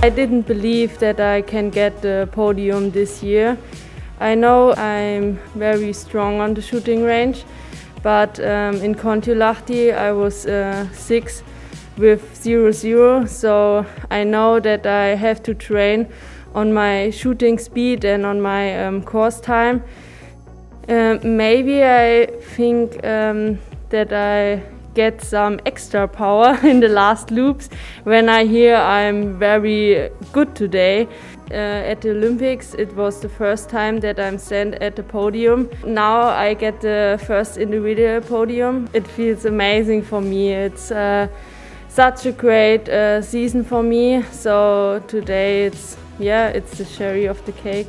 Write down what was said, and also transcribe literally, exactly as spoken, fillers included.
I didn't believe that I can get the podium this year. I know I'm very strong on the shooting range, but um, in Kontiolahti I was uh, sixth with zero zero, so I know that I have to train on my shooting speed and on my um, course time. Uh, maybe I think um, that I get some extra power in the last loops when I hear I'm very good today. Uh, at the Olympics it was the first time that I'm stand at the podium. Now I get the first individual podium. It feels amazing for me. It's uh, such a great uh, season for me, so today it's, yeah, it's the cherry of the cake.